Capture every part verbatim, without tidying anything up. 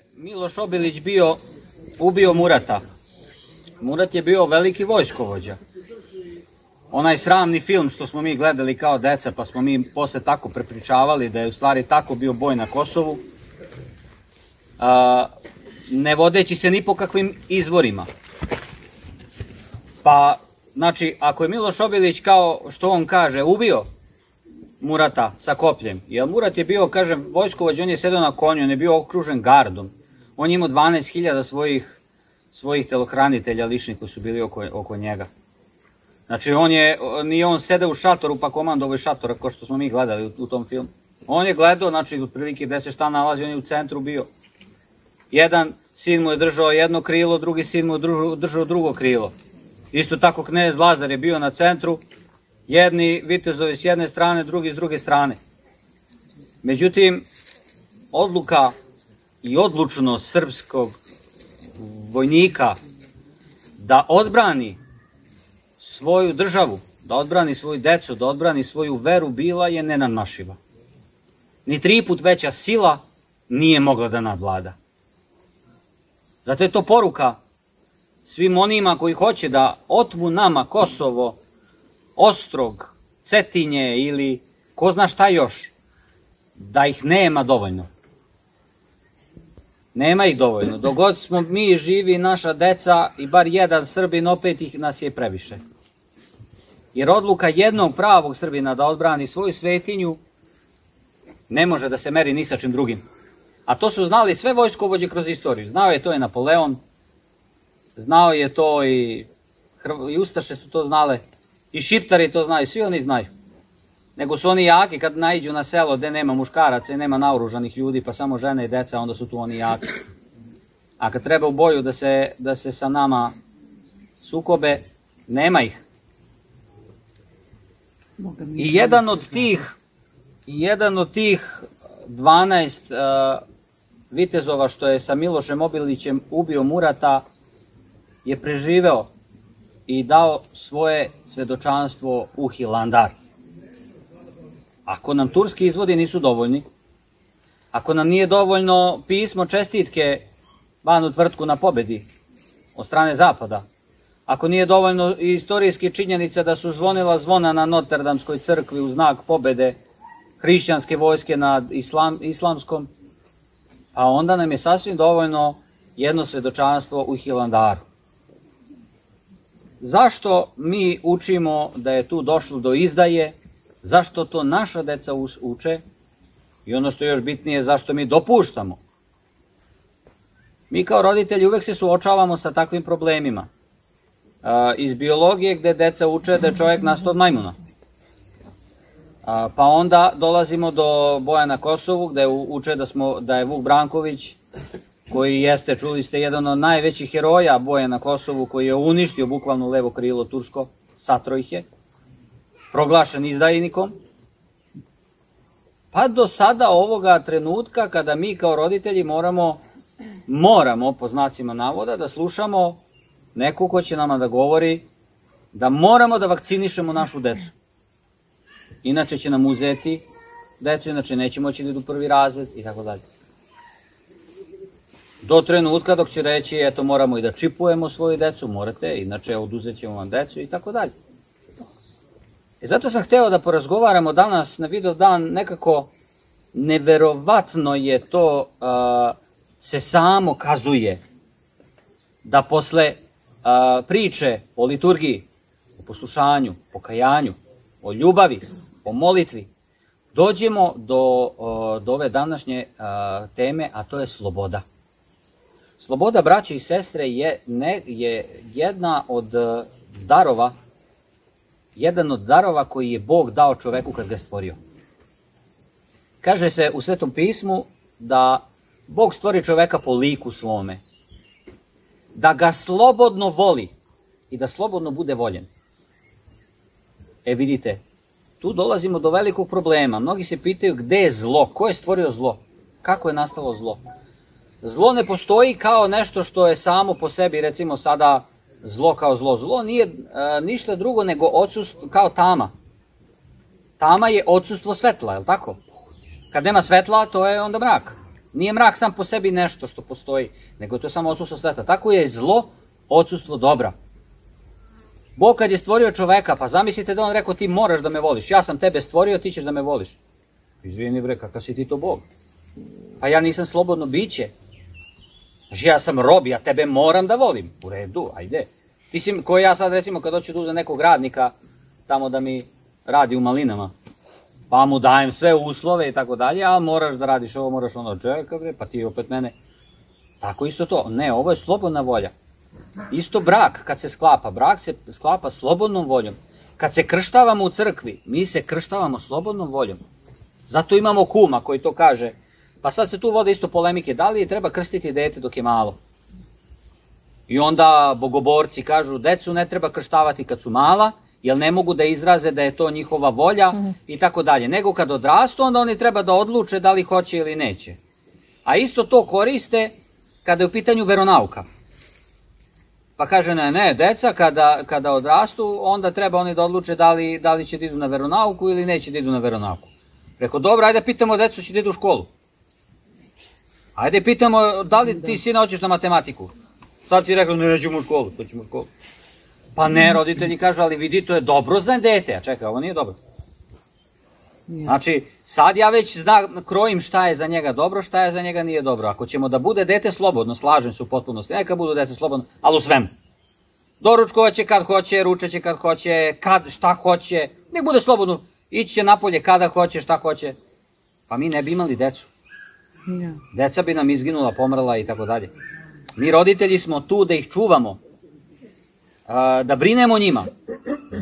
je Miloš Obilić bio, ubio Murata. Murat je bio veliki vojskovođa. Onaj sramni film što smo mi gledali kao deca, pa smo mi posle tako prepričavali da je u stvari tako bio boj na Kosovu, ne vodeći se ni po kakvim izvorima. Pa, znači, ako je Miloš Obilić, kao što on kaže, ubio Murata sa kopljem, jer Murat je bio, kažem, vojskovođa, on je sedao na konju, on je bio okružen gardom. On je imao dvanaest hiljada svojih, svojih telohranitelja, lični koji su bili oko, oko njega. Znači, on je, nije on sedao u šatoru pa komandovao iz šatora, kao što smo mi gledali u, u tom filmu. On je gledao, znači, otprilike gde se šta nalazi, on je u centru bio. Jedan sin mu je držao jedno krilo, drugi sin mu je držao drugo krilo. Isto tako knez Lazar je bio na centru, jedni vitezovi s jedne strane, drugi s druge strane. Međutim, odluka i odlučnost srpskog vojnika da odbrani svoju državu, da odbrani svoju decu, da odbrani svoju veru, bila je nenadmašiva. Ni tri put veća sila nije mogla da nadvlada. Zato je to poruka svim onima koji hoće da otmu nama Kosovo, Ostrog, Cetinje ili ko zna šta još, da ih nema dovoljno. Nema ih dovoljno. Dogod smo mi živi, naša deca i bar jedan Srbin, opet ih nas je previše. Jer odluka jednog pravog Srbina da odbrani svoju svetinju ne može da se meri ni sa čim drugim. A to su znali sve vojskovođe kroz istoriju. Znao je to i Napoleon, znao je to i, i Ustaše su to znale, i Šiptari to znaju, svi oni znaju. Nego su oni jaki kad naiđu na selo gde nema muškaraca i nema naoružanih ljudi, pa samo žene i deca, onda su tu oni jaki. A kad treba u boju da se, da se sa nama sukobe, nema ih. I jedan od tih, jedan od tih dvanaest uh, vitezova što je sa Milošem Obilićem ubio Murata, je preživeo i dao svoje svedočanstvo u Hilandar. Ako nam turski izvodi nisu dovoljni, ako nam nije dovoljno pismo čestitke Banu Tvrtku na pobedi od strane Zapada, ako nije dovoljno istorijski činjenica da su zvonila zvona na Notr Damskoj crkvi u znak pobede hrišćanske vojske nad islam, islamskom, pa onda nam je sasvim dovoljno jedno svedočanstvo u Hilandaru. Zašto mi učimo da je tu došlo do izdaje, zašto to naša deca uče i ono što je još bitnije, zašto mi dopuštamo? Mi kao roditelji uvek se suočavamo sa takvim problemima. A, iz biologije gde deca uče da je čovjek nastao od majmuna. A, pa onda dolazimo do boja na Kosovu gde uče da, smo, da je Vuk Branković, koji jeste, čuli ste, jedan od najvećih heroja boja na Kosovu, koji je uništio bukvalno levo krilo tursko, satro ih je, proglašen izdajnikom. Pa do sada ovoga trenutka kada mi kao roditelji moramo, moramo, po znacima navoda, da slušamo neko ko će nama da govori da moramo da vakcinišemo našu decu. Inače će nam uzeti decu, inače neće moći da idu prvi razred i tako dalje. Do trenutka dok će reći, eto, moramo i da čipujemo svoju decu, morate, inače oduzet ćemo vam decu i tako dalje. E zato sam hteo da porazgovaramo danas na Vidov dan, nekako neverovatno je to, uh, se samo kazuje da posle uh, priče o liturgiji, o poslušanju, pokajanju, o ljubavi, o molitvi, dođemo do, uh, do ove današnje uh, teme, a to je sloboda. Sloboda, braće i sestre, je, ne, je jedna od darova, jedan od darova koji je Bog dao čoveku kad ga stvorio. Kaže se u Svetom pismu da Bog stvori čoveka po liku svome, da ga slobodno voli i da slobodno bude voljen. E vidite, tu dolazimo do velikog problema. Mnogi se pitaju gde je zlo, ko je stvorio zlo, kako je nastalo zlo. Zlo ne postoji kao nešto što je samo po sebi, recimo sada, zlo kao zlo. Zlo nije e, ništa drugo nego odsustvo, kao tama. Tama je odsustvo svetla, je li tako? Kad nema svetla, to je onda mrak. Nije mrak sam po sebi nešto što postoji, nego je to samo odsustvo sveta. Tako je zlo odsustvo dobra. Bog kad je stvorio čoveka, pa zamislite da on rekao ti moraš da me voliš, ja sam tebe stvorio, ti ćeš da me voliš. Izvini bre, kakav si ti to Bog? A ja nisam slobodno biće. Znači ja sam rob, ja tebe moram da volim. U redu, ajde. Ti si, koji ja sad recimo kad hoću tu za nekog radnika, tamo da mi radi u malinama, pa mu dajem sve uslove i tako dalje, ali moraš da radiš ovo, moraš ono, čeka bre, pa ti opet mene. Tako isto to. Ne, ovo je slobodna volja. Isto brak, kad se sklapa, brak se sklapa slobodnom voljom. Kad se krštavamo u crkvi, mi se krštavamo slobodnom voljom. Zato imamo kuma koji to kaže. Pa sad se tu vode isto polemike, da li treba krstiti dete dok je malo? I onda bogoborci kažu, decu ne treba krštavati kad su mala, jer ne mogu da izraze da je to njihova volja i tako dalje. Nego kad odrastu, onda oni treba da odluče da li hoće ili neće. A isto to koriste kada je u pitanju veronauka. Pa kaže, ne, ne, deca kada odrastu, onda treba oni da odluče da li će da idu na veronauku ili neće da idu na veronauku. Rekao, dobro, ajde pitamo decu, će da idu u školu. Ajde pitamo, da li ti sina hoćeš na matematiku? Šta ti rekao, nećemo u školu, to ćemo u školu. Pa ne, roditelji kažu, ali vidi, to je dobro za dete. A čekaj, ovo nije dobro. Znači, sad ja već krojim šta je za njega dobro, šta je za njega nije dobro. Ako ćemo da bude dete slobodno, slažem se u potpunosti, neka budu dete slobodno, ali u svemu. Doručkovaće kad hoće, ručaće kad hoće, šta hoće, nek bude slobodno. Ići će napolje kada hoće, šta hoće. Pa mi ne bi imali decu. Deca bi nam izginula, pomrla i tako dalje. Mi roditelji smo tu da ih čuvamo, da brinemo njima.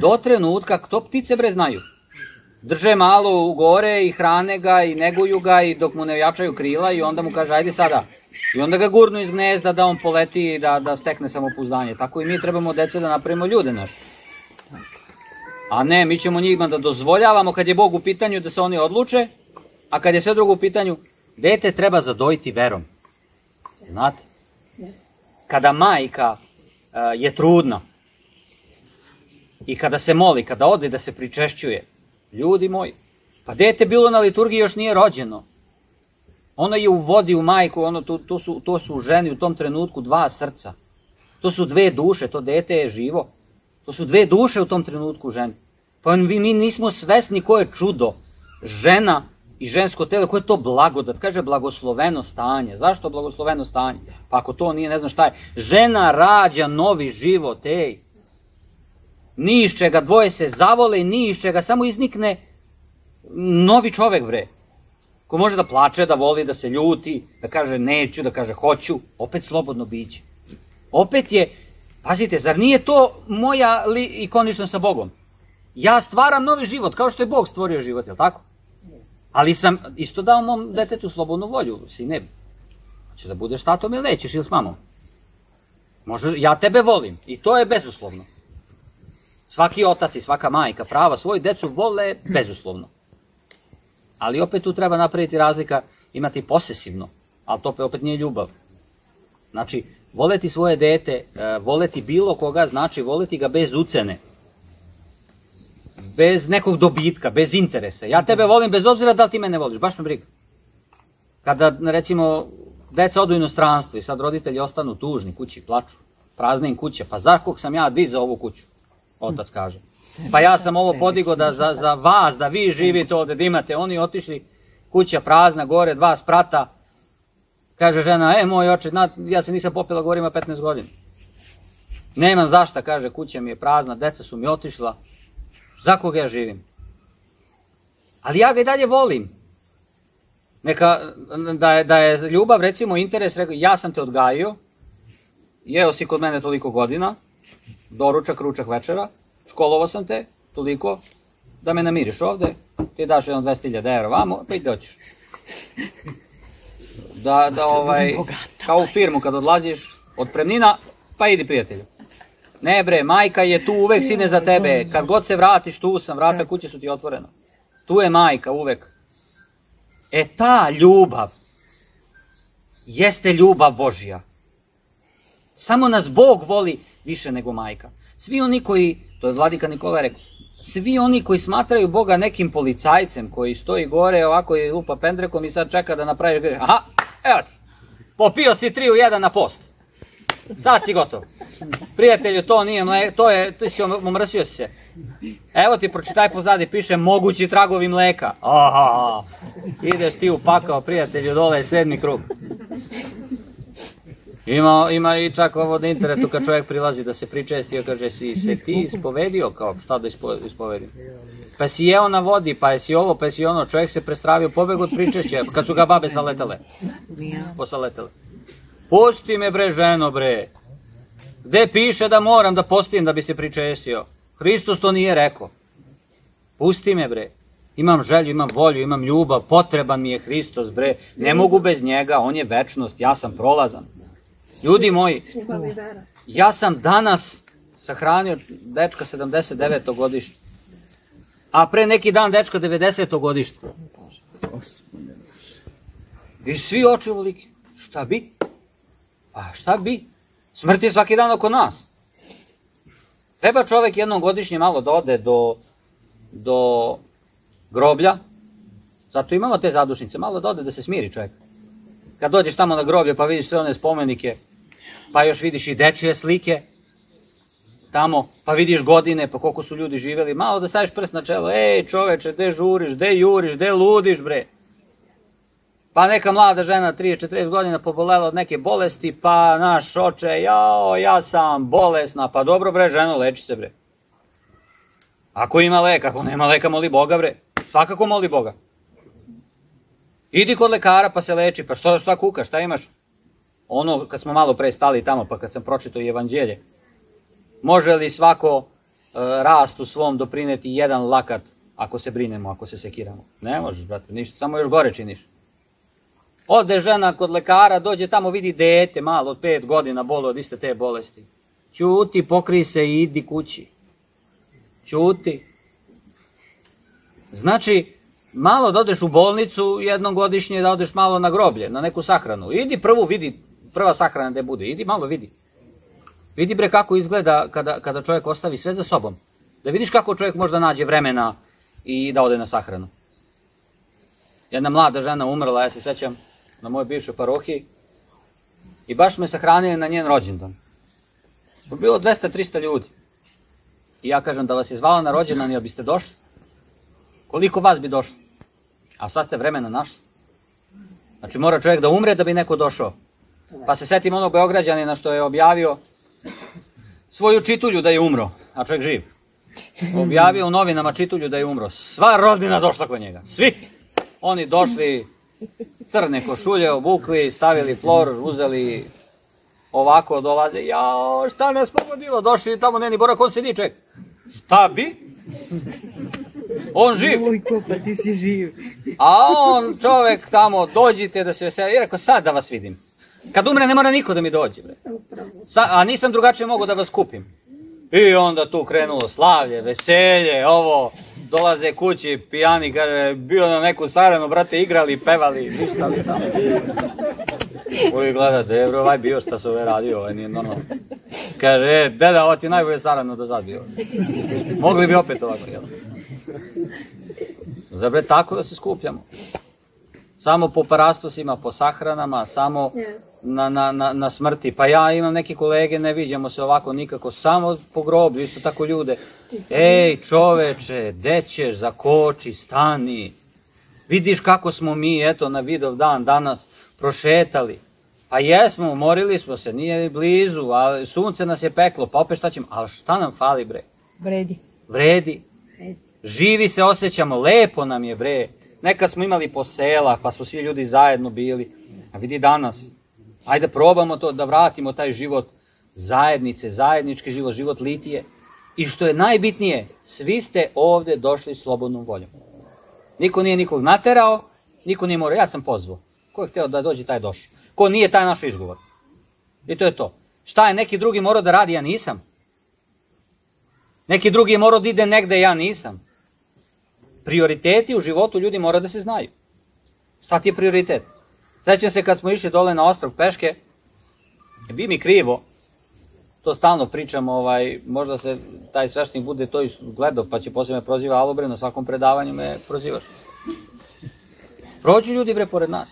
Do trenutka, to ptice bre znaju. Drže malo u gore i hrane ga i neguju ga i dok mu ne ojačaju krila i onda mu kaže ajde sada. I onda ga gurnu iz gnezda da on poleti i da stekne samopouzdanje. Tako i mi trebamo dece da napravimo ljude naše. A ne, mi ćemo njima da dozvoljavamo kad je Bog u pitanju da se oni odluče, a kad je sve drugo u pitanju, dete treba zadojiti verom. Znate? Kada majka je trudna i kada se moli, kada ode da se pričešćuje, ljudi moji, pa dete bilo na liturgiji još nije rođeno. Ono je uvodi u majku, to su u ženi u tom trenutku dva srca. To su dve duše, to dete je živo. To su dve duše u tom trenutku u ženi. Pa mi nismo svesni koje je čudo. Žena i žensko telo, koje je to blagodat? Kaže blagosloveno stanje. Zašto blagosloveno stanje? Pa ako to nije, ne znam šta je. Žena rađa novi život, ej. Ni iz čega, dvoje se zavole, ni iz čega, samo iznikne novi čovek, bre. Ko može da plače, da voli, da se ljuti, da kaže neću, da kaže hoću. Opet slobodno biće. Opet je, pazite, zar nije to moja ikoničnost sa Bogom? Ja stvaram novi život, kao što je Bog stvorio život, je li tako? Ali sam isto dao mom detetu slobodnu volju, sine, hoćeš da budeš tatom ili nećeš ili s mamom. Ja tebe volim i to je bezuslovno. Svaki otac i svaka majka prava svoju decu vole bezuslovno. Ali opet tu treba napraviti razlika, imati posesivno, ali to opet nije ljubav. Znači, voleti svoje dete, voleti bilo koga, znači voleti ga bez ucene. Bez nekog dobitka, bez interesa. Ja tebe volim bez obzira da li ti mene voliš, baš me briga. Kada, recimo, deca odu u inostranstvo i sad roditelji ostanu tužni kući, plaču, prazne im kuće. Pa za kog sam ja dizao ovu kuću? Otac kaže. Pa ja sam ovo podigao za vas, da vi živite ovde, da imate. Oni otišli, kuća prazna, gore, dva sprata. Kaže žena, e, moj oče, ja se nisam popila gore, ima petnaest godina. Nemam zašta, kaže, kuća mi je prazna, deca su mi otišla. Za koga ja živim? Ali ja ga i dalje volim. Neka, da je ljubav, recimo, interes, rekao, ja sam te odgajio, jeo si kod mene toliko godina, doručak, ručak, večera, školovao sam te toliko, da me namiriš ovde, ti daš jedan dvadeset hiljada evra vamo, pa i doćiš. Da, da, ovaj, kao u firmu, kad odlaziš od premnina, pa idi prijatelju. Ne bre, majka je tu uvek, sine, za tebe. Kad god se vratiš, tu sam, vrata kuće su ti otvorena. Tu je majka uvek. E ta ljubav jeste ljubav Božja. Samo nas Bog voli više nego majka. Svi oni koji, to je Vladika Nikola rekao, svi oni koji smatraju Boga nekim policajcem koji stoji gore ovako i lupa pendrekom i sad čeka da napraviš, aha, Evo ti, popio si tri u jedan na post. Sad si gotov. Prijatelju, to nije mleko, to je, ti si omrsio si se. Evo ti, pročitaj pozadi, piše mogući tragovi mleka. Aha, ideš ti u pakao, prijatelju, dole je sedmi krug. Ima, ima i čak ovo na internetu kad čovjek prilazi da se pričesti, kaže si se ti ispovedio, kao šta da ispo, ispovedim. Pa si jeo na vodi, pa je si ovo, pa je si ono, čovjek se prestravio, pobeg od pričešća, kad su ga babe saletale. Posaletale. Pusti me bre ženo bre, gde piše da moram da postim da bi se pričestio? Hristos to nije rekao. Pusti me bre, imam želju, imam volju, imam ljubav, potreban mi je Hristos bre, ne mogu bez njega, on je večnost, ja sam prolazan. Ljudi moji, ja sam danas sahranio dečka sedamdeset devetogodište, a pre neki dan dečka devedesetogodište. I svi oči velike, šta bi? Pa šta bi? Smrt je svaki dan oko nas. Treba čovek jednom godišnje malo da ode do groblja, zato imamo te zadušnice, malo da ode da se smiri čovek. Kad dođeš tamo na groblje pa vidiš sve one spomenike, pa još vidiš i dečije slike tamo, pa vidiš godine, pa koliko su ljudi živeli, malo da staviš prst na čelo, ej čoveče, gde žuriš, gde juriš, gde ludiš bre. Pa neka mlada žena trideset do četrdeset godina pobolela od neke bolesti, pa naš oče, jao, ja sam bolesna, pa dobro bre ženo, leči se bre. Ako ima leka, ako nema leka, moli Boga bre, svakako moli Boga. Idi kod lekara pa se leči, pa što šta kukaš, šta imaš? Ono kad smo malo pre stali tamo, pa kad sam pročitao i evanđelje, može li svako rast u svom doprineti jedan lakat ako se brinemo, ako se sekiramo? Ne možeš, brate, ništa, samo još gore činiš. Ode žena kod lekara, dođe tamo, vidi dete malo od pet godina boli od iste te bolesti. Ćuti, pokrij se i idi kući. Ćuti. Znači, malo da odeš u bolnicu jednom godišnje, da odeš malo na groblje, na neku sahranu. Idi prvu, vidi, prva sahrana gde bude, idi malo vidi. Vidi bre kako izgleda kada čovjek ostavi sve za sobom. Da vidiš kako čovjek možda nađe vremena i da ode na sahranu. Jedna mlada žena umrla, ja se sećam, na mojoj bivšoj parohiji. I baš me sahranili na njen rođendan. Bilo dvesta do trista ljudi. I ja kažem da vas je zvala na rođendan, jel biste došli? Koliko vas bi došlo? A sad ste vremena našli. Znači mora čovjek da umre da bi neko došao. Pa se setim onog Beograđanina što je objavio svoju čitulju da je umro, a čovjek živ. Objavio u novinama čitulju da je umro. Sva rodbina došla kod njega. Svi. Oni došli, crne košulje obukli, stavili flor, uzeli ovako, dolaze. Jao, šta nas pogodilo? Došli tamo neni borak, on sedi čovjek. Šta bi? On živ. Vujko, pa ti si živ. A on, čovek, tamo, dođite da se veseli. I rekao, sad da vas vidim. Kad umre, ne mora niko da mi dođe. A nisam drugačije mogo da vas kupim. I onda tu krenulo slavlje, veselje, ovo. Dolaze kući, pijani, kaže, bio na neku saranu, brate, igrali, pevali, ništali tamo. Uvi, gledate, evro, ovaj bio šta se ove radio, ovaj nije normalno. Kaže, deda, ovo ti najbolje sarano do sad bio. Mogli bi opet ovako, jel? Zar bre tako da se skupljamo? Samo po parastosima, po sahranama, samo na smrti. Pa ja imam neki kolege, ne viđamo se ovako nikako, samo po groblju, isto tako ljude. Ej čoveče, gde ćeš, zakoči, stani. Vidiš kako smo mi, eto, na Vidov dan danas prošetali. Pa jesmo, umorili smo se, nije blizu, a sunce nas je peklo, pa opet šta ćemo, ali šta nam fali bre? Vredi. Vredi. Živi se osjećamo, lepo nam je bre. Nekad smo imali po sela, pa su svi ljudi zajedno bili. A vidi danas, ajde probamo to, da vratimo taj život zajednice, zajednički život, život litije. I što je najbitnije, svi ste ovde došli slobodnom voljom. Niko nije nikog naterao, niko nije morao, ja sam pozvao. Ko je hteo da dođe, taj je došao. Ko nije, taj je naš izgovor. I to je to. Šta je neki drugi morao da radi, ja nisam. Neki drugi je morao da ide negde, ja nisam. Prioriteti u životu ljudi mora da se znaju. Šta ti je prioritet? Sećam se kad smo išli dole na Ostrog peške, bi mi krivo, to stalno pričam, možda se taj sveštenik bude to i gledao, pa će posle me proziva alobre, na svakom predavanju me prozivaš. Prođu ljudi bre pored nas.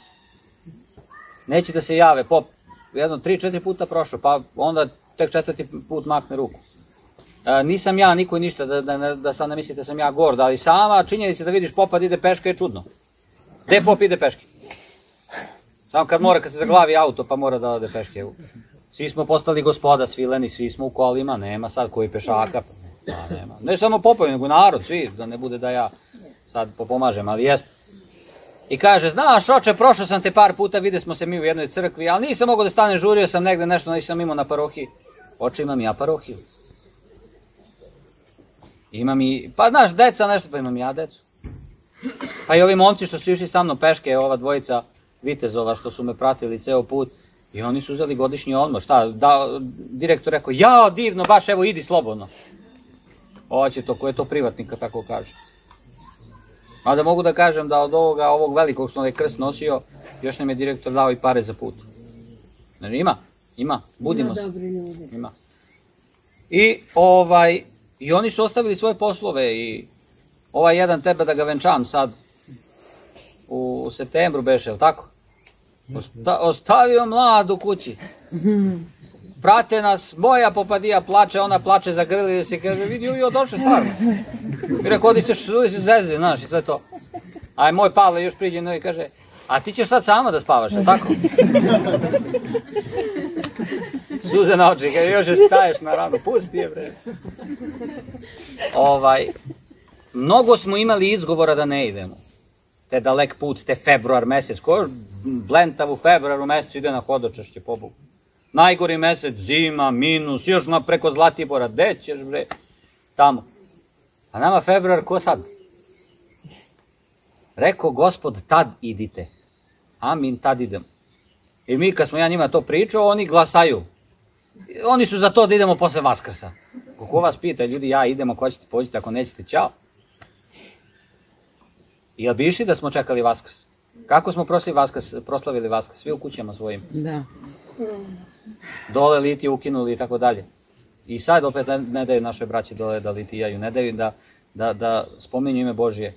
neće da se jave, pop jedno tri, četiri puta prošao, pa onda tek četvrti put makne ruku. Nisam ja, niko ništa, da sad ne mislite sam ja gord, ali sama činjenica da vidiš popa da ide peške je čudno. Gde pop ide peške? Samo kad mora, kad se zaglavi auto pa mora da ode peške. Svi smo postali gospoda, svileni, svi smo u kolima, nema sad koji pešaka. Ne samo popovi, nego narod, svi, da ne bude da ja sad pomažem, ali jeste. I kaže, znaš oče, prošao sam te par puta, vide smo se mi u jednoj crkvi, ali nisam mogao da stane, žurio sam negde nešto, nisam imao na parohiji. Oče, imam ja parohiju. Imam i, pa znaš, deca nešto, pa imam ja decu. Pa i ovi momci što su išli sa mnom peške, ova dvojica vitezova što su me pratili ceo put, i oni su uzeli godišnji odmor. Šta, direktor rekao, jao, divno, baš, evo, idi slobodno. Oće to, ko je to privatnika, tako kaže. Mada mogu da kažem da od ovoga, ovog velikog što je krst nosio, još nam je direktor dao i pare za put. Znači, ima, ima, budimo se. Ima dobri ljudi. Ima. I, ovaj, i oni su ostavili svoje poslove i ovaj jedan tebe da ga venčam sad, u septembru beše, jel' tako? Ostavio mlad u kući. Prate nas, moja popadija plače, ona plače, zagrlili se, kaže, vidi, uvi, odošle stvarno. I rekao, odi se zezli, znaš, i sve to. A moj Pavle još priđeno i kaže, a ti ćeš sad sama da spavaš, jel' tako? Suze na oči, kaže, još staješ na ranu, pusti je, bre. Ovaj, mnogo smo imali izgovora da ne idemo. Te dalek put, te februar mesec, ko blentav u februaru mesecu ide na hodočašće, pobogu. Najgori mesec, zima, minus, još preko Zlatibora, gde ćeš bre, tamo. A nama februar, ko sad? Rekao Gospod, tad idite. Amin, tad idemo. I mi, kad smo ja njima to pričao, oni glasaju. Oni su za to da idemo posle Vaskrsa. Ko vas pita, ljudi, ja idemo, ko ćete, pođite, ako nećete, ćao. Jel bi išli da smo čekali Vaskrs? Kako smo proslavili Vaskrs? Svi u kućama svojim. Da. Dole litije ukinuli i tako dalje. I sad opet ne daju naše braće dole da litijaju, ne daju da spominju ime Božije.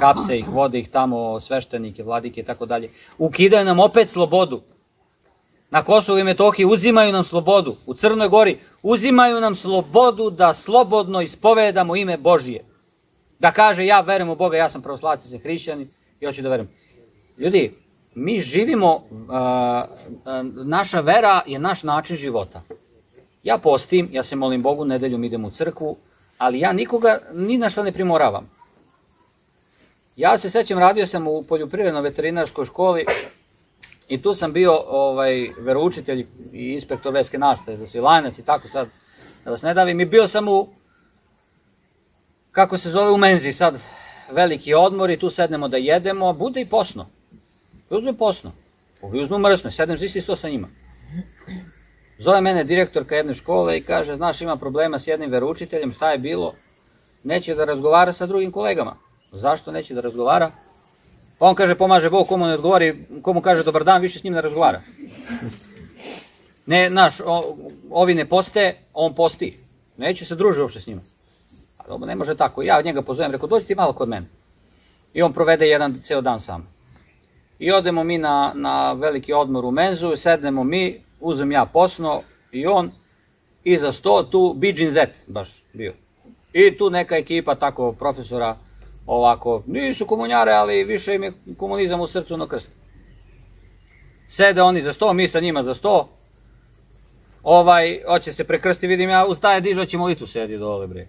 Kapse ih, vode ih tamo, sveštenike, vladike i tako dalje. Ukidaju nam opet slobodu. Na Kosovo i Metohiji uzimaju nam slobodu. U Crnoj Gori uzimaju nam slobodu da slobodno ispovedamo ime Božije. Da kaže, ja verujem u Boga, ja sam pravoslavac, ja sam hrišćanin, ja ću da verujem. Ljudi, mi živimo, naša vera je naš način života. Ja postim, ja se molim Bogu, nedeljom idem u crkvu, ali ja nikoga ni na šta ne primoravam. Ja se sećam, radio sam u poljoprivredno-veterinarskoj školi i tu sam bio veroučitelj i inspektor verske nastave za Svilajnac i tako sad, da vas ne davim, i bio sam u kako se zove u menzi sad, veliki odmor i tu sednemo da jedemo, bude i posno. Uzmem posno, uzmem mrsno, sednem svi isto sa njima. Zove mene direktorka jedne škole i kaže, znaš, ima problema s jednim veroučiteljem, šta je bilo? Neće da razgovara sa drugim kolegama. Zašto neće da razgovara? Pa on kaže, pomaže Bog, komu ne odgovori, komu kaže dobar dan, više s njim ne razgovara. Ne, znaš, ovi ne poste, on posti. Neće se druži uopšte s njima. Ne može tako. Ja njega pozovem, rekao, dođi ti malo kod mene. I on provede jedan ceo dan sam. I odemo mi na veliki odmor u menzu, sednemo mi, uzem ja posno i on, iza sto, tu Bidžin Zet baš bio. I tu neka ekipa tako profesora, ovako, nisu komunjare, ali više im je komunizam u srcu na krst. Sede oni za sto, mi sa njima za sto. Ovaj, hoće se prekrsti, vidim ja, ustaje dižo, ćemo li tu sedi dole, bre.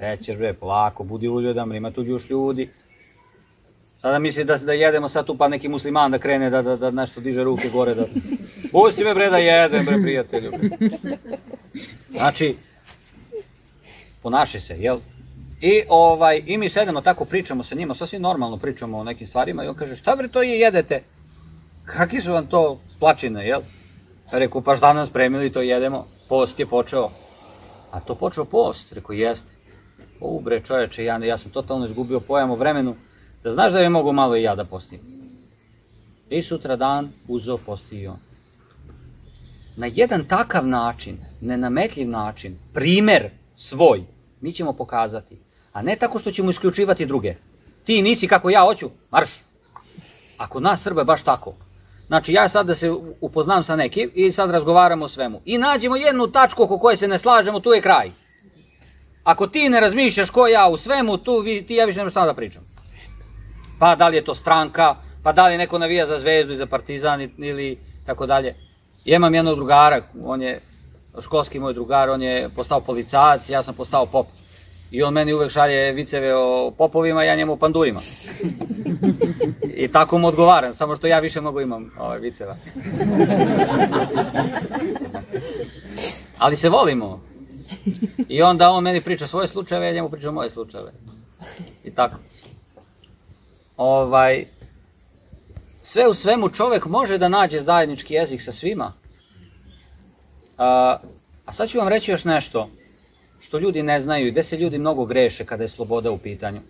Rećeš bre, polako, budi uljudan, ima tu još ljudi. Sada misli da jedemo sad tu pa neki musliman da krene da nešto diže ruke gore. Pusti me bre da jedem bre, prijatelju. Znači, ponaši se, jel? I mi sedemo tako, pričamo sa njima, sasvim normalno pričamo o nekim stvarima i on kaže, šta bre to je jedete? Kaki su vam to splačine, jel? Reku, pa šta nam spremili, to jedemo, post je počeo. A to počeo post, rekao, jeste. U bre čoveče, ja sam totalno izgubio pojam o vremenu, da znaš da bi mogu malo i ja da postim. I sutra dan uzeo posti i on. Na jedan takav način, nenametljiv način, primer svoj, mi ćemo pokazati, a ne tako što ćemo isključivati druge. Ti nisi kako ja hoću, marš. A kod nas Srba je baš tako. Znači, ja sad da se upoznam sa nekim i sad razgovaramo o svemu. I nađemo jednu tačku oko koje se ne slažemo, tu je kraj. Ako ti ne razmišljaš ko ja u svemu, tu ti ja više nemaš šta da pričam. Pa da li je to stranka, pa da li neko navija za Zvezdu i za Partizan ili tako dalje. Ja imam jednog drugara, on je školski moj drugar, on je postao policajac, ja sam postao pop. I on meni uvek šalje viceve o popovima, ja njemu o pandurima. I tako mu odgovaram, samo što ja više mnogo imam viceva. Ali se volimo. I onda on meni priča svoje slučajeve, ja njemu priča moje slučajeve. I tako. Sve u svemu čovek može da nađe zajednički jezik sa svima. A sad ću vam reći još nešto što ljudi ne znaju i gde se ljudi mnogo greše kada je sloboda u pitanju.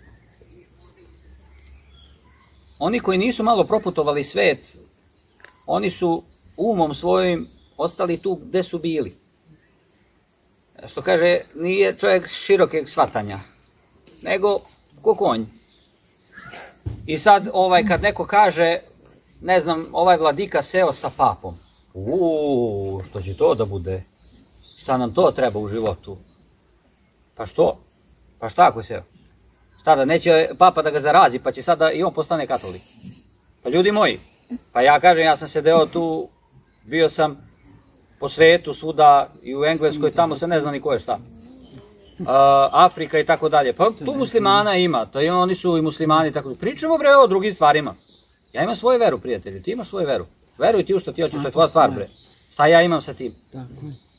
Oni koji nisu malo proputovali svet, oni su umom svojim ostali tu gde su bili. Što kaže, nije čovjek širokog shvatanja, nego ko konj. I sad kad neko kaže, ne znam, ovaj vladika seo sa papom. Uuu, što će to da bude? Šta nam to treba u životu? Pa što? Pa šta ako je seo? Šta da, neće papa da ga zarazi, pa će sad da i on postane katolik. Pa ljudi moji, pa ja kažem, ja sam sedeo tu, bio sam po svetu, svuda i u Engleskoj, tamo se ne zna ni ko je šta. Afrika i tako dalje. Pa tu muslimana ima, oni su i muslimani i tako dalje. Pričamo bre o drugim stvarima. Ja imam svoju veru, prijatelju, ti imaš svoju veru. Veruj ti u što ti hoćeš, to je tvoja stvar bre. Šta ja imam sa tim?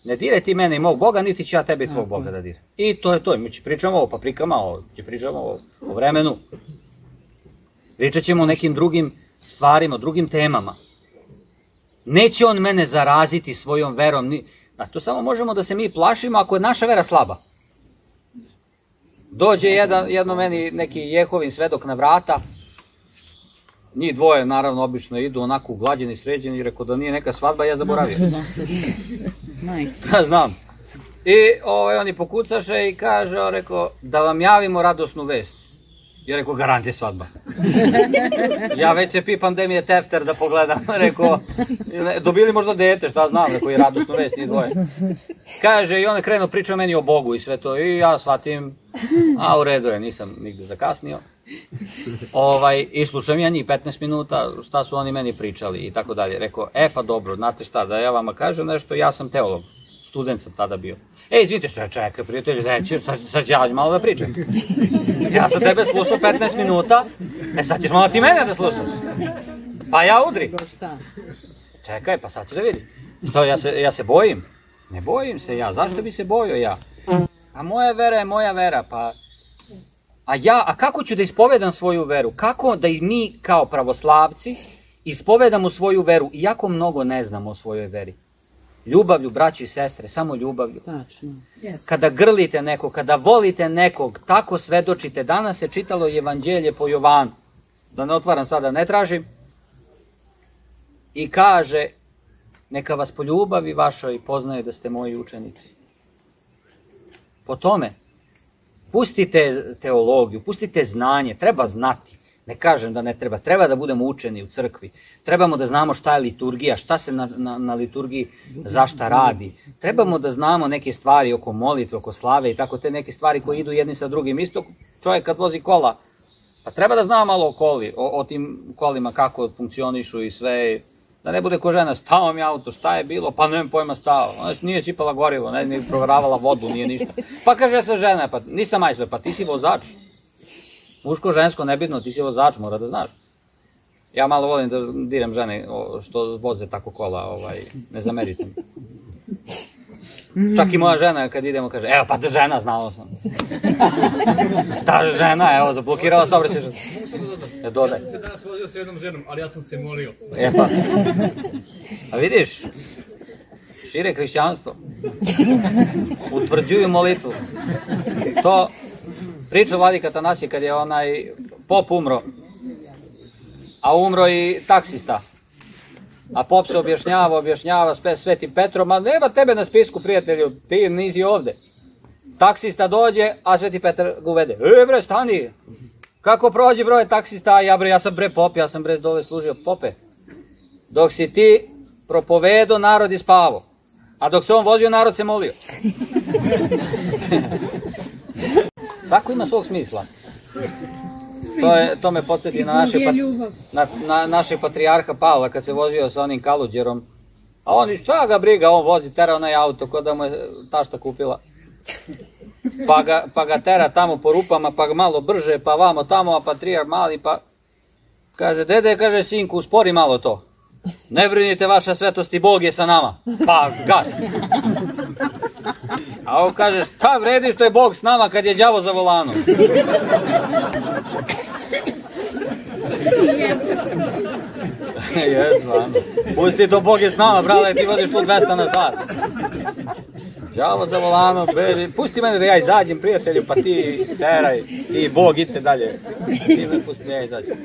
Ne diraj ti mene i mog Boga, niti ću ja tebe i tvog Boga da diraj. I to je to, mi će pričamo o paprikama, će pričamo o vremenu. Pričat ćemo o nekim drugim stvarima, o drugim temama. Neće on mene zaraziti svojom verom. To samo možemo da se mi plašimo ako je naša vera slaba. Dođe jedno meni neki Jehovin svedok na vrata. Njih dvoje naravno obično idu onako uglađeni, sređeni i rekao da nije neka svadba, ja zaboravio. Da, znam. I oni pokucaše i kaže, rekao, da vam javimo radosnu vest. Ja rekao, garant je svadba. Ja već se pipam da mi je tefter da pogledam. Rekao, dobili možda dete, šta znam, rekao, je radosnu vest, njih dvoje. Kaže, i on je krenuo pričao meni o Bogu i sve to. I ja shvatim, a u redu je, nisam nigde zakasnio. I slušam ja njih petnaest minuta šta su oni meni pričali i tako dalje. Rekao, e pa dobro, znate šta, da ja vama kažem nešto, ja sam teolog, student sam tada bio. E, izvinite što ja čekaj, prijatelj, sad ću ja malo da pričam. Ja sam tebe slušao petnaest minuta, e sad ćeš malo ti mene da slušaš. Pa ja udri. Čekaj, pa sad ću da vidim. Što, ja se bojim? Ne bojim se ja, zašto bi se bojio ja? A moja vera je moja vera, pa... A ja, a kako ću da ispovedam svoju veru? Kako da i mi kao pravoslavci ispovedamo svoju veru? Iako mnogo ne znamo o svojoj veri. Ljubavlju, braći i sestre, samo ljubavlju. Kada grlite nekog, kada volite nekog, tako svedočite. Danas se čitalo Evanđelje po Jovanu. Da ne otvaram sada, ne tražim. I kaže, neka vas po ljubavi vašoj poznaju da ste moji učenici. Po tome. Pustite teologiju, pustite znanje, treba znati, ne kažem da ne treba, treba da budemo učeni u crkvi, trebamo da znamo šta je liturgija, šta se na liturgiji zašta radi, trebamo da znamo neke stvari oko molitve, oko slave i tako te neke stvari koje idu jedni sa drugim, isto čovjek kad vozi kola, pa treba da zna malo o koli, o tim kolima kako funkcionišu i sve, da ne bude ko žena, stao mi auto, šta je bilo, pa nemam pojma stao, nije sipala gorivo, nije provjeravala vodu, nije ništa. Pa kaže se žena, pa nisam majstor, pa ti si vozač. Muško, žensko, nebitno, ti si vozač, mora da znaš. Ja malo volim da diram žene što voze tako kola, ne zamerite mi. Čak i moja žena kad idemo kaže, evo pa da žena, znao sam. Da žena, evo, zablokirala se obraćaj. Ja sam se danas vozio s jednom ženom, ali ja sam se molio. E pa. A vidiš, šire hrišćanstvo. Utvrđuju molitvu. To priča vladika Tanasije kad je onaj pop umro. A umro i taksista. A pop se objašnjava, objašnjava Svetim Petrom, a nema tebe na spisku, prijatelju, ti nisi ovde. Taksista dođe, a Sveti Petar ga uvede. E bre, stani, kako prođe broj taksista, ja bre, ja sam bre pop, ja sam bre dole služio pope. dok si ti propovedo narod i spavo. A dok se on vozio, narod se molio. Svako ima svog smisla. To, je, to me podsjeti na, naše, na, na naše patrijarha Pavla kad se vozio sa onim kaluđerom. A on, šta ga briga, on vozi, tera onaj auto ko da mu je tašta kupila. Pa ga, pa ga tera tamo po rupama, pa ga malo brže, pa vamo tamo, a patrijarh mali, pa kaže, dede, kaže, sinku, uspori malo to. Ne brinite, vaša svetosti, Bog je sa nama. Pa, gas. A on kaže, šta vredi što je Bog s nama kad je đavo za volanom? Jedva. Pusti to, Bog je s nama, brale, ti vodiš tu dvesta na sat. Đavo za volanom, beži. Pusti mene da ja izađem, prijatelju, pa ti teraj. I Bog, idite dalje. Ti me pusti, ja izađem.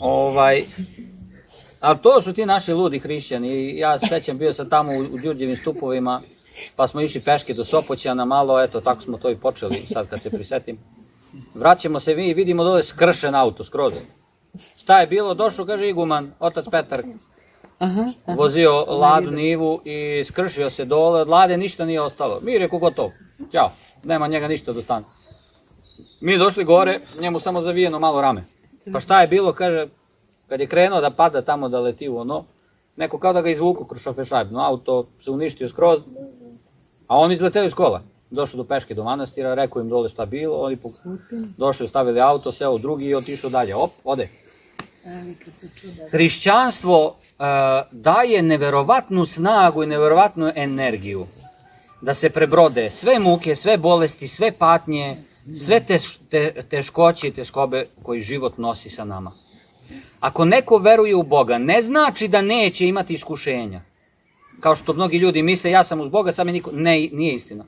Ovaj, ali to su ti naši ludi hrišćani. Ja sećam, bio sam tamo u Đurđevim stupovima, pa smo išli peške do Sopoćana malo, eto, tako smo to i počeli, sad kad se prisetim. Vraćamo se mi i vidimo dole skršen auto, skroz. Šta je bilo? Došao, kaže, iguman, otac Petar, aha, aha, vozio Ladu Nivu i skršio se dole, od Lade ništa nije ostalo. Mi reku, gotov, ćao, nema njega ništa do stana. Mi došli gore, njemu samo zavijeno malo rame. Pa šta je bilo, kaže, kad je krenuo da pada tamo da leti u ono, neko kao da ga izvuku kroz šofešajbno, auto se uništio skroz, a on izleteo iz kola. Došao do peške do manastira, rekao im dole šta bilo, oni došli, stavili auto, seo drugi i otišao dalje. Op, ode. Hrišćanstvo uh, daje neverovatnu snagu i neverovatnu energiju da se prebrode sve muke, sve bolesti, sve patnje, sve te, te, teškoće i teskobe koji život nosi sa nama. Ako neko veruje u Boga, ne znači da neće imati iskušenja. Kao što mnogi ljudi misle, ja sam uz Boga, sam je niko... Ne, nije istina.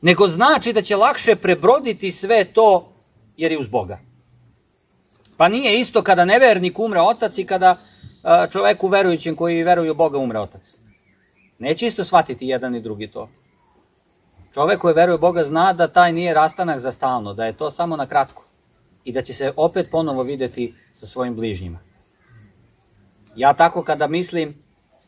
Nego znači da će lakše prebroditi sve to jer je uz Boga. Pa nije isto kada nevernik umre otac i kada čoveku verujućem koji veruje u Boga umre otac. Neće isto shvatiti jedan i drugi to. Čovek koji veruje u Boga zna da taj nije rastanak za stalno, da je to samo na kratko i da će se opet ponovo videti sa svojim bližnjima. Ja tako kada mislim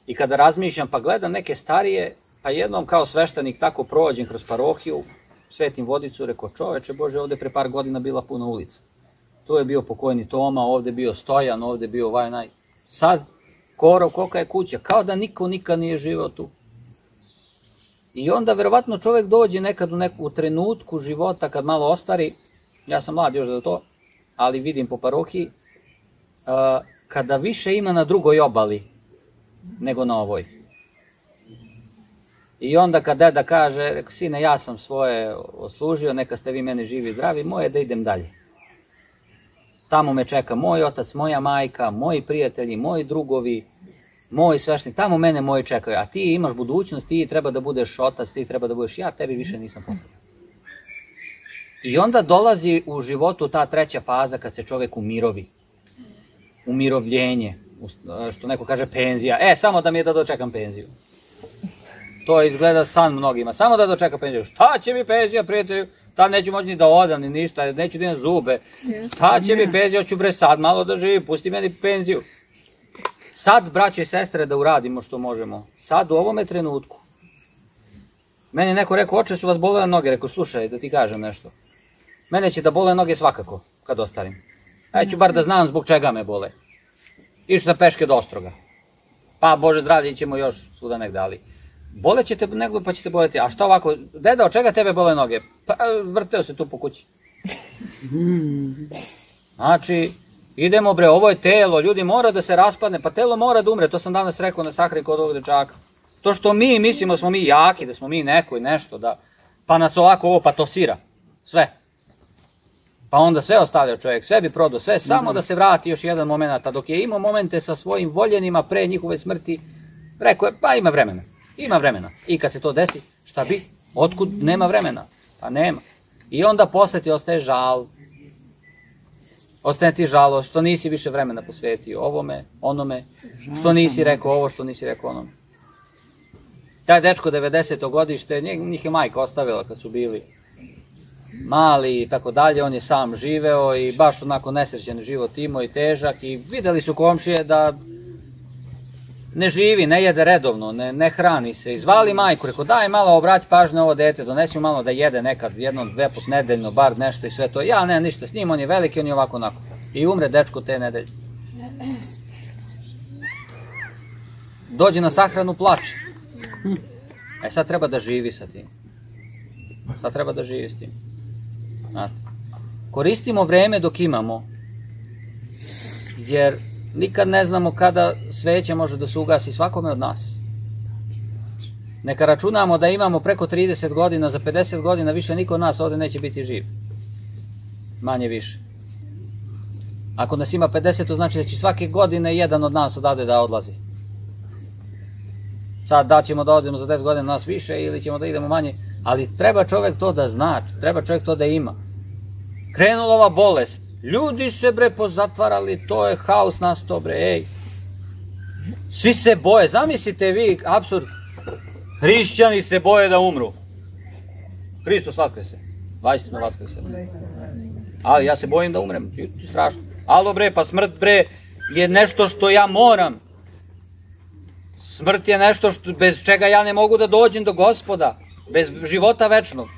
i kada razmišljam pa gledam neke starije, pa jednom kao sveštenik tako prođem kroz parohiju, svetim vodicu, rekao, čoveče Bože, ovde pre par godina bila puna ulica. Tu je bio pokojni Toma, ovde bio Stojan, ovde bio ovaj naj... Sad, korov, koka je kuća, kao da niko nikad nije živeo tu. I onda verovatno čovek dođe nekad u neku trenutku života kad malo ostari, ja sam mlad još za to, ali vidim po parohiji, kada više ima na drugoj obali nego na ovoj. I onda kad deda kaže, reko, sine, ja sam svoje oslužio, neka ste vi mene živi i zdravi, moje da idem dalje. Tamo me čeka moj otac, moja majka, moji prijatelji, moji drugovi, moj sveštenik, tamo mene moji čekaju, a ti imaš budućnost, ti treba da budeš otac, ti treba da budeš ja, tebi više nisam potreban. I onda dolazi u životu ta treća faza kad se čovek umirovi. Umirovljenje, što neko kaže penzija. E, samo da mi je da dočekam penziju. To izgleda san mnogima, samo da dočekam penziju. Šta će mi penzija, prijatelju? Tad neću moći ni da odam, ni ništa, neću da imam zube. Šta će mi penzija, hoću bre sad malo da živim, pusti meni penziju. Sad, braće i sestre, da uradimo što možemo. Sad, u ovome trenutku. Meni neko rekao, oče su vas bolele noge. Rekao, slušaj, da ti kažem nešto. Mene će da bole noge svakako, kad ostarim. Ajde ću bar da znam zbog čega me bole. Išu sam peške do Ostroga. Pa, Bože zdravlje, ćemo još svuda negde, ali... Bole ćete negdje, pa ćete boleti. A šta ovako? Deda, od čega tebe bole noge? Pa, vrteo se tu po kući. Znači... Idemo bre, ovo je telo, ljudi mora da se raspadne, pa telo mora da umre, to sam danas rekao na sahrani kod ovog dečaka. To što mi mislimo da smo mi jaki, da smo mi neko i nešto, da, pa nas ovako ovo patosira, sve. Pa onda sve ostavlja čovjek, sve bi prodao, sve, samo da se vrati još jedan moment, a dok je imao momente sa svojim voljenima pre njihove smrti, rekao je, pa ima vremena, ima vremena. I kad se to desi, šta bi, otkud nema vremena, pa nema. I onda posle ti ostaje žal. Ostane ti žalost, što nisi više vremena posvetio ovome, onome, što nisi rekao ovo, što nisi rekao onome. Taj dečko devedeseto godište, njih je majka ostavila kad su bili. mali i tako dalje, on je sam živeo i baš onako nesrećen život imao i težak, i videli su komšije da ne živi, ne jede redovno, ne hrani se. I zvali majku, rekao daj malo obrati pažnju na ovo dete, donesi mu malo da jede nekad, jednom, dva put nedeljno, bar nešto i sve to. Ja ne, ništa s njim, on je veliki, on je ovako onako. I umre dečko te nedelje. Dođe na sahranu, plače. E sad treba da živi sa tim. Sad treba da živi s tim. Znate. Koristimo vreme dok imamo. Jer nikad ne znamo kada sveće može da se ugasi svakome od nas. Neka računamo da imamo preko trideset godina, za pedeset godina više niko od nas ovde neće biti živ. Manje više. Ako nas ima pedeset, to znači da će svake godine jedan od nas odavde da odlazi. Sad da ćemo da odemo za deset godina nas više ili ćemo da idemo manje, ali treba čovek to da zna, treba čovek to da ima. Krenula ova bolest, ljudi se bre pozatvarali, to je haos nastao bre, ej. Svi se boje, zamislite vi, apsurd, hrišćani se boje da umru. Hristos Vaskrse, vajstino Vaskrse. Ali ja se bojim da umrem, strašno. Alo bre, pa smrt bre je nešto što ja moram. Smrt je nešto bez čega ja ne mogu da dođem do Gospoda, bez života večnog.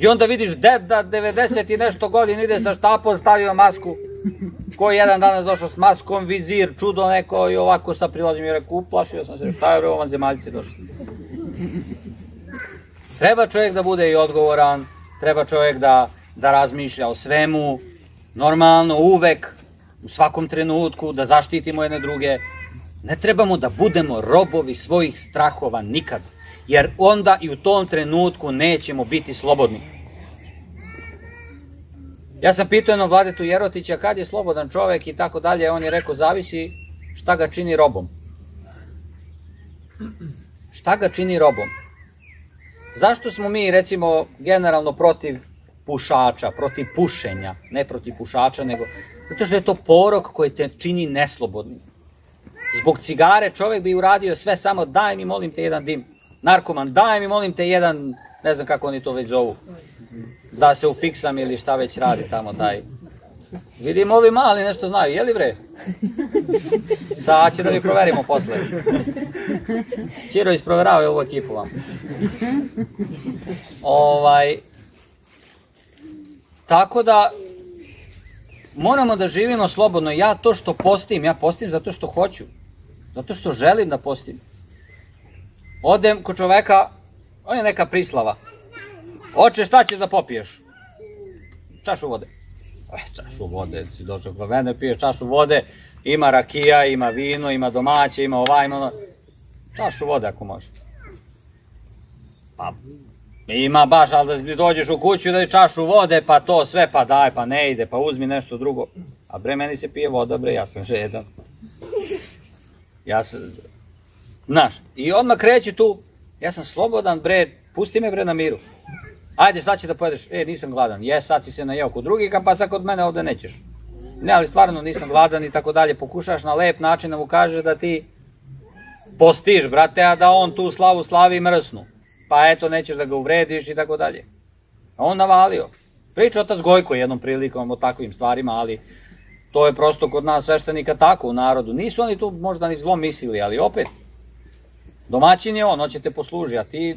I onda vidiš deda devedeset i nešto godina ide sa štapom, stavio masku. Ko je jedan danas došao s maskom, vizir, čudo neko, i ovako sad prilazim i rekao, uplašio sam se, šta je ovo, vanzemaljci došli. Treba čovjek da bude i odgovoran, treba čovjek da razmišlja o svemu, normalno, uvek, u svakom trenutku, da zaštitimo jedne druge. Ne trebamo da budemo robovi svojih strahova nikad, jer onda i u tom trenutku nećemo biti slobodni. Ja sam pitao jednom Vladitu Jerotića kad je slobodan čovek i tako dalje, on je rekao zavisi šta ga čini robom. Šta ga čini robom? Zašto smo mi recimo generalno protiv pušača, protiv pušenja, ne protiv pušača, nego zato što je to porok koji te čini neslobodnim. Zbog cigare čovjek bi uradio sve samo daj mi molim te jedan dim. Narkoman, daj mi molim te jedan, ne znam kako oni to već zovu. Da se ufiksam ili šta već radi tamo taj. Vidim ovi mali nešto znaju, jeli bre? Sad će da mi proverimo posle. Čiro isproverao je ovu ekipu vam. Ovaj. Tako da moramo da živimo slobodno. Ja to što postim, ja postim zato što hoću. Zato što želim da postim. Odem kod čoveka, on je neka prislava. Oče, šta ćeš da popiješ? Čašu vode. Čašu vode, si došao kod mene, piješ čašu vode. Ima rakija, ima vino, ima domaće, ima ova, ima ono. Čašu vode ako može. Pa ima baš, ali da dođeš u kuću da je čašu vode, pa to sve, pa daj, pa ne ide, pa uzmi nešto drugo. A bre, meni se pije voda, bre, ja sam žedan. Ja sam, znaš, i odmah kreći tu, ja sam slobodan, bre, pusti me, bre, na miru. Ajde, sad će da pojedeš, e, nisam gladan, jes, sad si se najeo kod drugih, pa sad kod mene ovde nećeš. Ne, ali stvarno nisam gladan i tako dalje, pokušaš na lep način da mu kaže da ti postiš, brate, a da on tu slavu slavi i mrsnu. Pa eto, nećeš da ga uvrediš i tako dalje. On navalio. Priča otac Gojko jednom prilikom o takvim stvarima, ali to je prosto kod nas sveštenika tako u narodu. Nisu oni tu možda ni zlo mislili, ali opet, domaćin je on, on će te posluži, a ti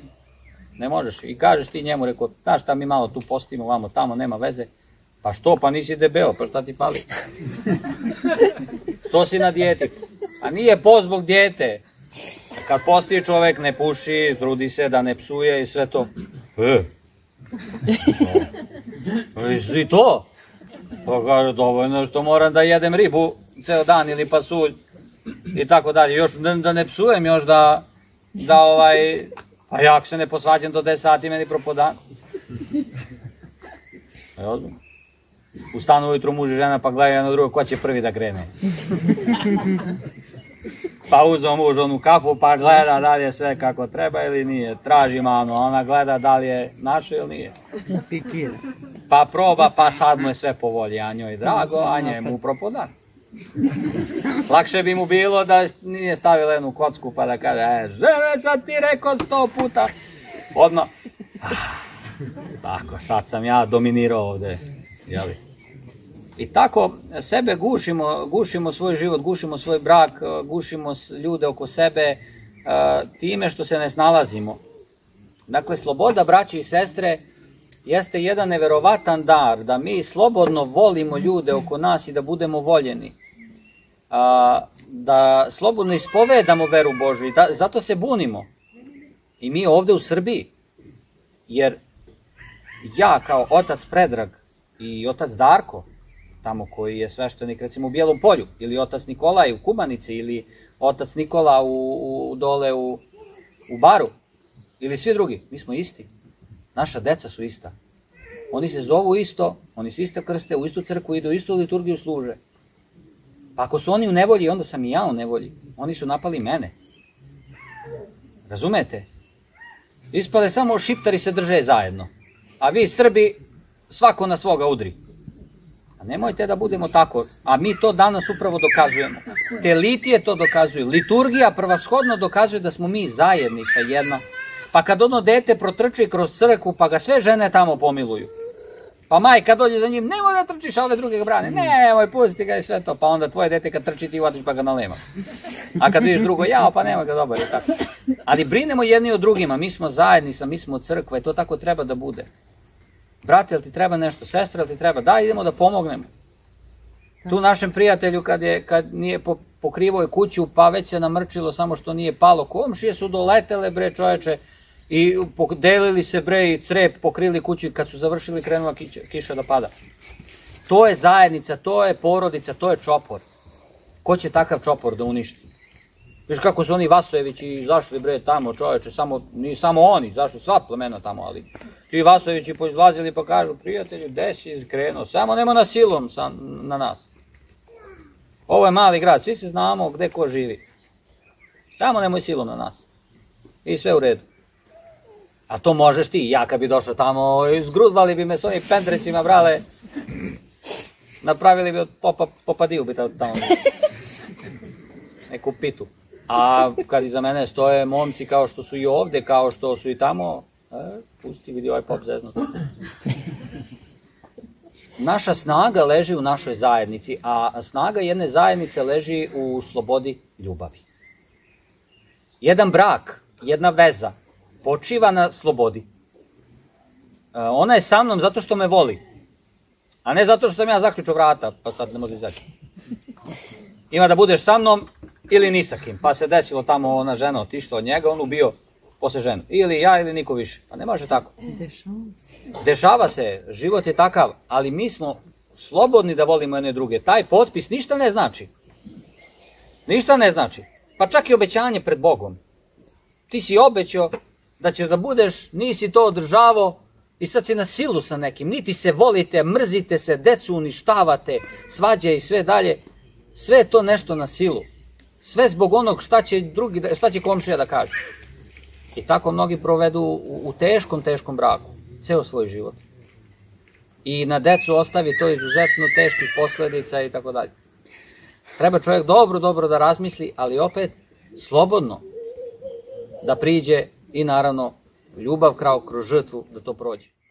ne možeš. I kažeš ti njemu, rekao, znaš šta mi malo tu postimo, vamo tamo, nema veze. Pa što, pa nisi debeo, pa šta ti pali? Što si na dijeti? A nije post zbog dijete. Kad posti čovek, ne puši, trudi se da ne psuje i sve to. E, i to? Pa kaže, dovoljno što moram da jedem ribu ceo dan ili pasulj i tako dalje. Još da ne psujem, još da, da ovaj, pa jak se ne posvađam do deset sati, meni propodan. U stanu ujutru muž i žena, pa gledaju jedno drugo, ko će prvi da krene? Pa uzeo muž onu kafu, pa gleda da li je sve kako treba ili nije. Traži manu, ona gleda da li je naše ili nije. Pa proba, pa sad mu je sve po volji, a njoj drago, a njemu propodan. Lakše bi mu bilo da nije stavila jednu kocku pa da kaže, e, žele sad ti rekao sto puta. Odmah, Tako, sad sam ja dominirao ovdje. I tako sebe gušimo, gušimo svoj život, gušimo svoj brak, gušimo ljude oko sebe time što se ne snalazimo. Dakle, sloboda braće i sestre jeste jedan neverovatan dar, da mi slobodno volimo ljude oko nas i da budemo voljeni. Da slobodno ispovedamo veru Božju i zato se bunimo. I mi ovdje u Srbiji, jer ja kao otac Predrag i otac Darko, tamo koji je sveštenik recimo u Bijelom Polju, ili otac Nikola u Kubanici, ili otac Nikola u dole u Baru, ili svi drugi, mi smo isti. Naša deca su ista. Oni se zovu isto, oni se isto krste, u istu crkvu idu, u istu liturgiju služe. Pa ako su oni u nevolji, onda sam i ja u nevolji. Oni su napali mene. Razumete? Ispale samo šiptari se drže zajedno. A vi Srbi, svako na svoga udri. A nemojte da budemo tako. A mi to danas upravo dokazujemo. Te litije to dokazuju. Liturgija prvashodno dokazuje da smo mi zajednica jedna. Pa kad ono dete protrči kroz crkvu, pa ga sve žene tamo pomiluju. Pa majka dođe za njim, nemoj da trčiš, a ove druge ga brane. Nemoj, pusti ga i sve to. Pa onda tvoje dete kad trči ti uvatiš pa ga nalema. A kad vidiš drugo, jao pa nemoj ga dobar. Ali brinemo jedni od drugima. Mi smo zajednica, mi smo crkva i to tako treba da bude. Brate, jel ti treba nešto? Sestro, jel ti treba? Da, idemo da pomognemo. Tu našem prijatelju kad nije pokrivao je kuću, pa već se namrčilo samo što nije palo. Komšije su doletele bre čoveče. I delili se bre i crep, pokrili kuću i kad su završili krenula kiša da pada. To je zajednica, to je porodica, to je čopor. Ko će takav čopor da uništi? Viš kako su oni Vasojevići izašli bre tamo čoveče, nije samo oni, izašli sva plemena tamo, ali ti Vasojevići poizlazili pa kažu, prijatelju, gde si izkrenuo, samo nema na silom na nas. Ovo je mali grad, svi se znamo gde ko živi. Samo nemoj silom na nas. I sve u redu. A to možeš ti, ja kad bi došao tamo, izgrudvali bi me s ovim pendrecima, brale, napravili bi od popadiju bi tamo neku pitu. A kad iza mene stoje momci kao što su i ovde, kao što su i tamo, pusti vidi ovaj pop zeznut. Naša snaga leži u našoj zajednici, a snaga jedne zajednice leži u slobodi ljubavi. Jedan brak, jedna veza počiva na slobodi. Ona je sa mnom zato što me voli, a ne zato što sam ja zaključao vrata, pa sad ne može izaći. Ima da budeš sa mnom ili ni sa kim, pa se desilo tamo ona žena otišla od njega, on ubio posle ženu. Ili ja ili niko više, pa ne može tako. Dešava se, život je takav, ali mi smo slobodni da volimo jedne druge. Taj potpis ništa ne znači. Ništa ne znači. Pa čak i obećanje pred Bogom. Ti si obećao da ćeš da budeš, nisi to održavao i sad si na silu sa nekim. Niti se volite, mrzite se, decu uništavate, svađe i sve dalje. Sve je to nešto na silu. Sve zbog onog šta će drugi, šta će komšija da kaže. I tako mnogi provedu u teškom, teškom braku. Ceo svoj život. I na decu ostavi to izuzetno teških posledica i tako dalje. Treba čovjek dobro, dobro da razmisli, ali opet slobodno da priđe i naravno ljubav kroz žrtvu da to prođe.